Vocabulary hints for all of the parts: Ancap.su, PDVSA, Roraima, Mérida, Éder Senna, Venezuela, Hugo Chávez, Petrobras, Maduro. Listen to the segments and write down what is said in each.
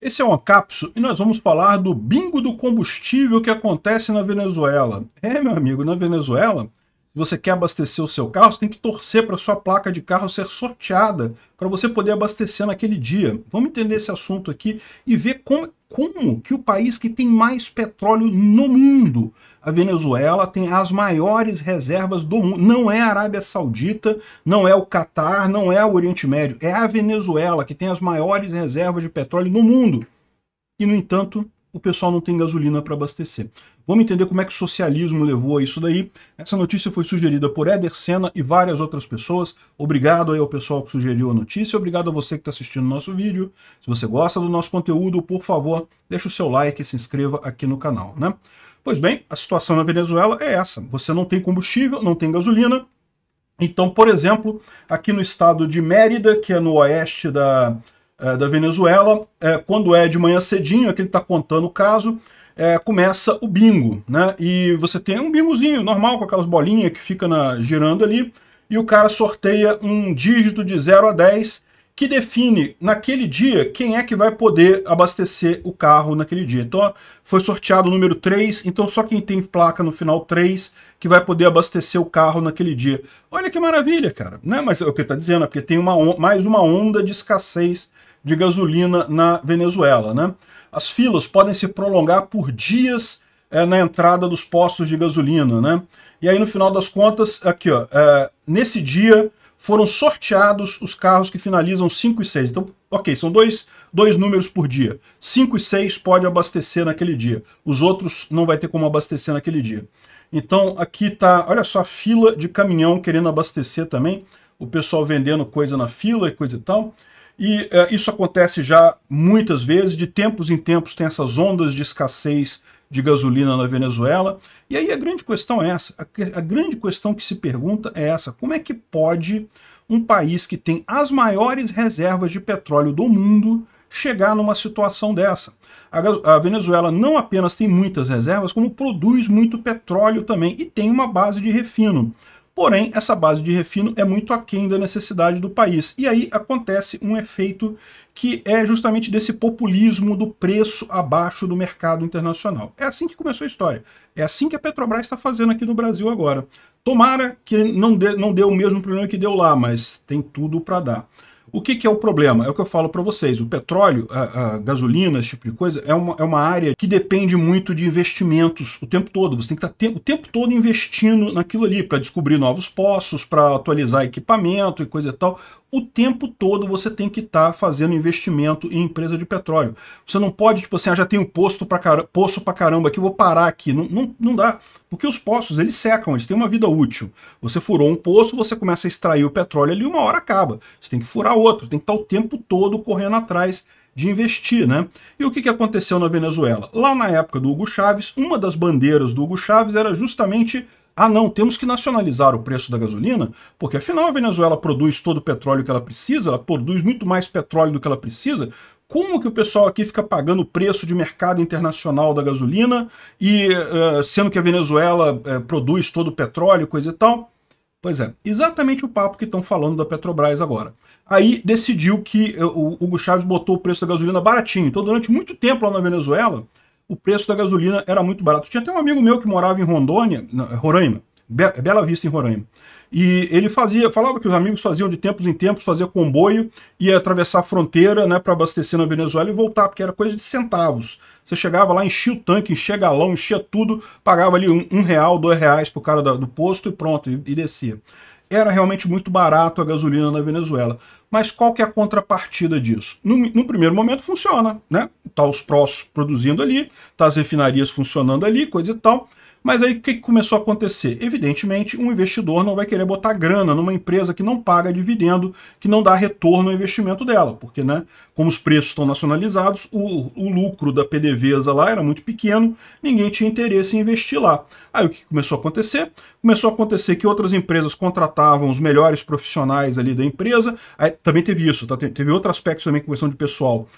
Esse é o Ancap.su e nós vamos falar do bingo do combustível que acontece na Venezuela. É, meu amigo, na Venezuela, se você quer abastecer o seu carro, você tem que torcer para sua placa de carro ser sorteada para você poder abastecer naquele dia. Vamos entender esse assunto aqui e ver como que o país que tem mais petróleo no mundo, a Venezuela, tem as maiores reservas do mundo. Não é a Arábia Saudita, não é o Catar, não é o Oriente Médio. É a Venezuela que tem as maiores reservas de petróleo no mundo. E, no entanto, o pessoal não tem gasolina para abastecer. Vamos entender como é que o socialismo levou a isso daí. Essa notícia foi sugerida por Éder Senna e várias outras pessoas. Obrigado aí ao pessoal que sugeriu a notícia. Obrigado a você que está assistindo o nosso vídeo. Se você gosta do nosso conteúdo, por favor, deixa o seu like e se inscreva aqui no canal, né? Pois bem, a situação na Venezuela é essa. Você não tem combustível, não tem gasolina. Então, por exemplo, aqui no estado de Mérida, que é no oeste da Venezuela, quando é de manhã cedinho, aqui ele está contando o caso, começa o bingo, né? E você tem um bingozinho normal, com aquelas bolinhas que fica girando ali, e o cara sorteia um dígito de 0 a 10, que define, naquele dia, quem é que vai poder abastecer o carro naquele dia. Então, ó, foi sorteado o número 3, então só quem tem placa no final 3 que vai poder abastecer o carro naquele dia. Olha que maravilha, cara, né? Mas é o que ele tá dizendo, é porque tem mais uma onda de escassez de gasolina na Venezuela, né? As filas podem se prolongar por dias na entrada dos postos de gasolina, né? E aí, no final das contas, aqui, ó, nesse dia foram sorteados os carros que finalizam 5 e 6. Então, ok, são dois números por dia. 5 e 6 pode abastecer naquele dia. Os outros não vai ter como abastecer naquele dia. Então, aqui tá, olha só, a fila de caminhão querendo abastecer também. O pessoal vendendo coisa na fila e coisa e tal. E isso acontece já muitas vezes, de tempos em tempos tem essas ondas de escassez de gasolina na Venezuela. E aí a grande questão é essa, a grande questão que se pergunta é essa, como é que pode um país que tem as maiores reservas de petróleo do mundo chegar numa situação dessa? A Venezuela não apenas tem muitas reservas, como produz muito petróleo também e tem uma base de refino. Porém, essa base de refino é muito aquém da necessidade do país. E aí acontece um efeito que é justamente desse populismo do preço abaixo do mercado internacional. É assim que começou a história. É assim que a Petrobras está fazendo aqui no Brasil agora. Tomara que não dê o mesmo problema que deu lá, mas tem tudo para dar. O que é o problema? É o que eu falo para vocês. O petróleo, a gasolina, esse tipo de coisa, é uma área que depende muito de investimentos o tempo todo. Você tem que estar o tempo todo investindo naquilo ali para descobrir novos poços, para atualizar equipamento e coisa e tal. O tempo todo você tem que estar fazendo investimento em empresa de petróleo. Você não pode, tipo assim, já tem um poço pra caramba aqui, vou parar aqui. Não dá, porque os poços, eles secam, eles têm uma vida útil. Você furou um poço, você começa a extrair o petróleo ali, uma hora acaba. Você tem que furar outro, tem que estar o tempo todo correndo atrás de investir, né? E o que aconteceu na Venezuela? Lá na época do Hugo Chávez, uma das bandeiras do Hugo Chávez era justamente: ah, não, temos que nacionalizar o preço da gasolina, porque afinal a Venezuela produz todo o petróleo que ela precisa, ela produz muito mais petróleo do que ela precisa. Como que o pessoal aqui fica pagando o preço de mercado internacional da gasolina e sendo que a Venezuela produz todo o petróleo, coisa e tal? Pois é, exatamente o papo que estão falando da Petrobras agora. Aí decidiu que o Hugo Chávez botou o preço da gasolina baratinho. Então, durante muito tempo lá na Venezuela, o preço da gasolina era muito barato. Tinha até um amigo meu que morava em Roraima, Bela Vista, em Roraima. E ele falava que os amigos faziam de tempos em tempos, fazia comboio, ia atravessar a fronteira, né, para abastecer na Venezuela e voltar, porque era coisa de centavos. Você chegava lá, enchia o tanque, enchia galão, enchia tudo, pagava ali R$1, R$2 pro cara do posto e pronto, e descia. Era realmente muito barato a gasolina na Venezuela. Mas qual que é a contrapartida disso? No primeiro momento funciona, né? Tá os prós produzindo ali, tá as refinarias funcionando ali, coisa e tal. Mas aí o que começou a acontecer? Evidentemente, um investidor não vai querer botar grana numa empresa que não paga dividendo, que não dá retorno ao investimento dela, porque, né, como os preços estão nacionalizados, o lucro da PDVSA lá era muito pequeno, ninguém tinha interesse em investir lá. Aí o que começou a acontecer? Começou a acontecer que outras empresas contratavam os melhores profissionais ali da empresa. Aí também teve isso, tá? Teve outro aspecto também com questão de pessoal.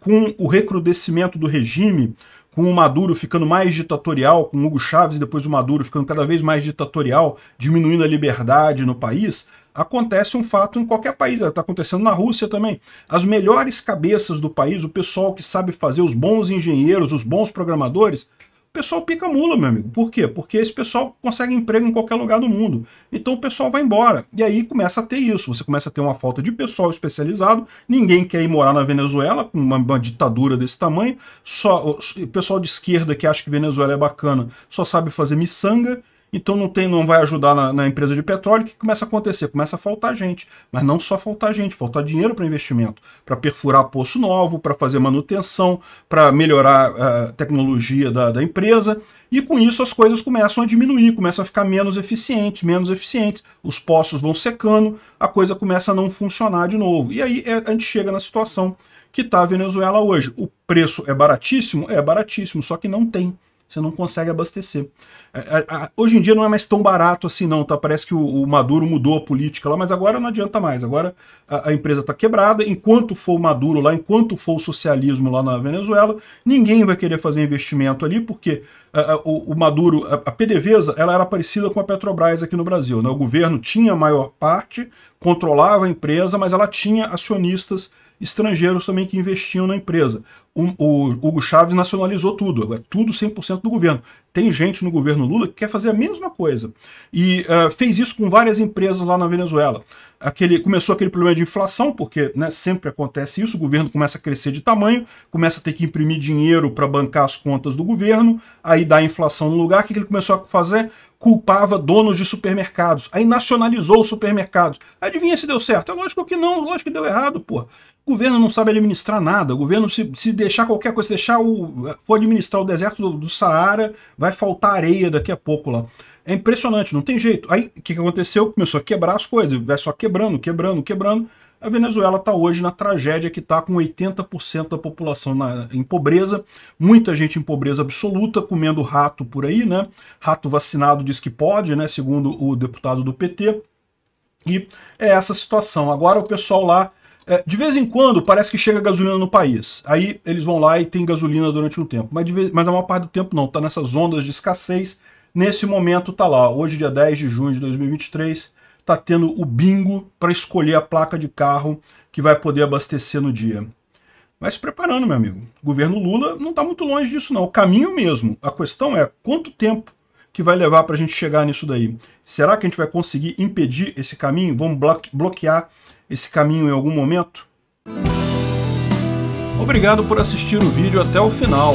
Com o recrudescimento do regime, com o Maduro ficando mais ditatorial, com o Hugo Chávez e depois o Maduro ficando cada vez mais ditatorial, diminuindo a liberdade no país, acontece um fato em qualquer país, está acontecendo na Rússia também. As melhores cabeças do país, o pessoal que sabe fazer, os bons engenheiros, os bons programadores, o pessoal pica mula, meu amigo. Por quê? Porque esse pessoal consegue emprego em qualquer lugar do mundo. Então o pessoal vai embora. E aí começa a ter isso. Você começa a ter uma falta de pessoal especializado. Ninguém quer ir morar na Venezuela, com uma ditadura desse tamanho. Só o pessoal de esquerda que acha que Venezuela é bacana só sabe fazer miçanga. Então não vai ajudar na empresa de petróleo. O que começa a acontecer? Começa a faltar gente. Mas não só faltar gente, faltar dinheiro para investimento, para perfurar poço novo, para fazer manutenção, para melhorar a tecnologia da empresa. E com isso as coisas começam a diminuir, começam a ficar menos eficientes. Os poços vão secando, a coisa começa a não funcionar de novo. E aí a gente chega na situação que está a Venezuela hoje. O preço é baratíssimo? É baratíssimo, só que não tem. Você não consegue abastecer. Hoje em dia não é mais tão barato assim não, tá? Parece que o Maduro mudou a política lá, mas agora não adianta mais. Agora a empresa está quebrada. Enquanto for o Maduro lá, enquanto for o socialismo lá na Venezuela, ninguém vai querer fazer investimento ali, porque o Maduro, a PDVSA, ela era parecida com a Petrobras aqui no Brasil, né? O governo tinha a maior parte, controlava a empresa, mas ela tinha acionistas estrangeiros também que investiam na empresa. O Hugo Chávez nacionalizou tudo, é tudo 100% do governo. Tem gente no governo Lula que quer fazer a mesma coisa. E fez isso com várias empresas lá na Venezuela. Começou aquele problema de inflação, porque, né, sempre acontece isso, o governo começa a crescer de tamanho, começa a ter que imprimir dinheiro para bancar as contas do governo, aí dá inflação no lugar. O que ele começou a fazer? Culpava donos de supermercados, aí nacionalizou os supermercados. Adivinha se deu certo? É lógico que não, lógico que deu errado, pô. O governo não sabe administrar nada, o governo se deixar qualquer coisa, se deixar for administrar o deserto do Saara, vai faltar areia daqui a pouco lá. É impressionante, não tem jeito. Aí o que aconteceu? Começou a quebrar as coisas, vai só quebrando. A Venezuela está hoje na tragédia que está, com 80% da população em pobreza, muita gente em pobreza absoluta, comendo rato por aí, né? Rato vacinado diz que pode, né? Segundo o deputado do PT. E é essa situação. Agora o pessoal lá, de vez em quando, parece que chega gasolina no país. Aí eles vão lá e tem gasolina durante um tempo. Mas a maior parte do tempo não, está nessas ondas de escassez. Nesse momento está lá, hoje dia 10 de junho de 2023, está tendo o bingo para escolher a placa de carro que vai poder abastecer no dia. Vai se preparando, meu amigo. O governo Lula não está muito longe disso, não. O caminho mesmo. A questão é quanto tempo que vai levar para a gente chegar nisso daí. Será que a gente vai conseguir impedir esse caminho? Vamos bloquear esse caminho em algum momento? Obrigado por assistir o vídeo até o final.